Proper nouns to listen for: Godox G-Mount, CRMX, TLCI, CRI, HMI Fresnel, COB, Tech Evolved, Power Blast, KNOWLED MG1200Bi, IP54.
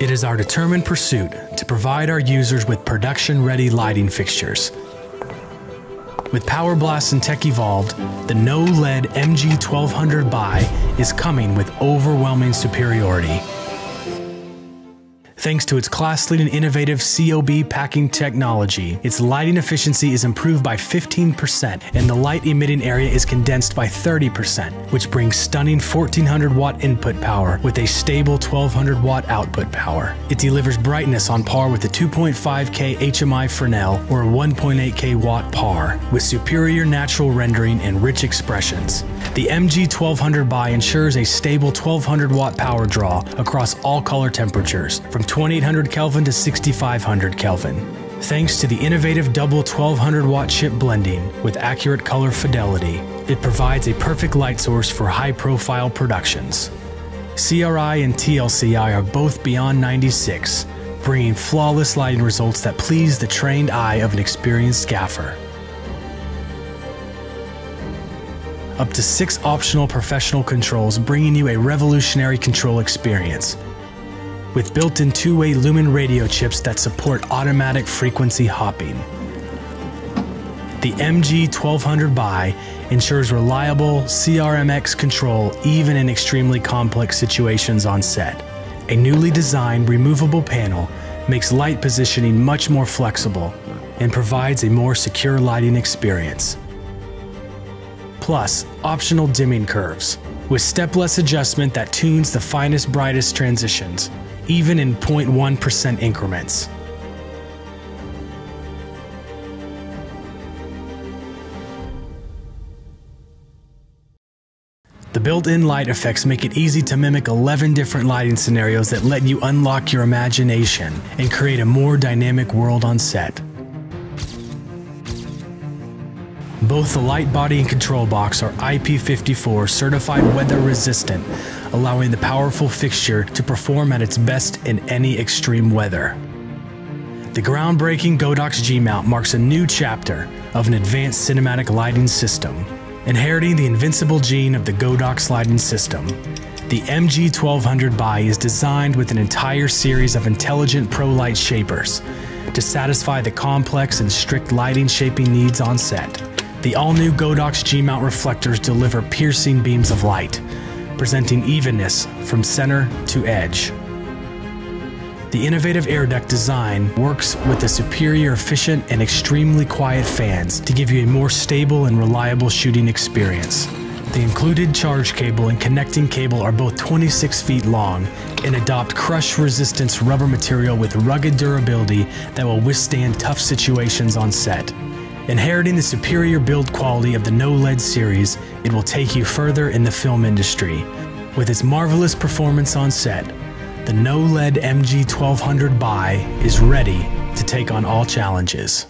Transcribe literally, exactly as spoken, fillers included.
It is our determined pursuit to provide our users with production-ready lighting fixtures. With Power Blast and Tech Evolved, the KNOWLED M G twelve hundred Bi is coming with overwhelming superiority. Thanks to its class-leading innovative C O B packing technology, its lighting efficiency is improved by fifteen percent and the light-emitting area is condensed by thirty percent, which brings stunning fourteen hundred watt input power with a stable twelve hundred watt output power. It delivers brightness on par with the two point five K H M I Fresnel or a one point eight K watt par, with superior natural rendering and rich expressions. The M G twelve hundred Bi ensures a stable twelve hundred watt power draw across all color temperatures, from twenty-eight hundred Kelvin to sixty-five hundred Kelvin. Thanks to the innovative double twelve hundred watt chip blending with accurate color fidelity, it provides a perfect light source for high-profile productions. C R I and T L C I are both beyond ninety-six, bringing flawless lighting results that please the trained eye of an experienced gaffer. Up to six optional professional controls, bringing you a revolutionary control experience. With built-in two-way lumen radio chips that support automatic frequency hopping, the M G twelve hundred Bi ensures reliable C R M X control even in extremely complex situations on set. A newly designed removable panel makes light positioning much more flexible and provides a more secure lighting experience. Plus, optional dimming curves with stepless adjustment that tunes the finest, brightest transitions, even in zero point one percent increments. The built-in light effects make it easy to mimic eleven different lighting scenarios that let you unlock your imagination and create a more dynamic world on set. Both the light body and control box are I P fifty-four certified weather resistant, allowing the powerful fixture to perform at its best in any extreme weather. The groundbreaking Godox G-Mount marks a new chapter of an advanced cinematic lighting system. Inheriting the invincible gene of the Godox lighting system, the M G twelve hundred Bi is designed with an entire series of intelligent pro-light shapers to satisfy the complex and strict lighting shaping needs on set. The all-new Godox G-Mount reflectors deliver piercing beams of light, presenting evenness from center to edge. The innovative air duct design works with the superior efficient and extremely quiet fans to give you a more stable and reliable shooting experience. The included charge cable and connecting cable are both twenty-six feet long and adopt crush-resistance rubber material with rugged durability that will withstand tough situations on set. Inheriting the superior build quality of the KNOWLED series, it will take you further in the film industry. With its marvelous performance on set, the KNOWLED M G twelve hundred Bi is ready to take on all challenges.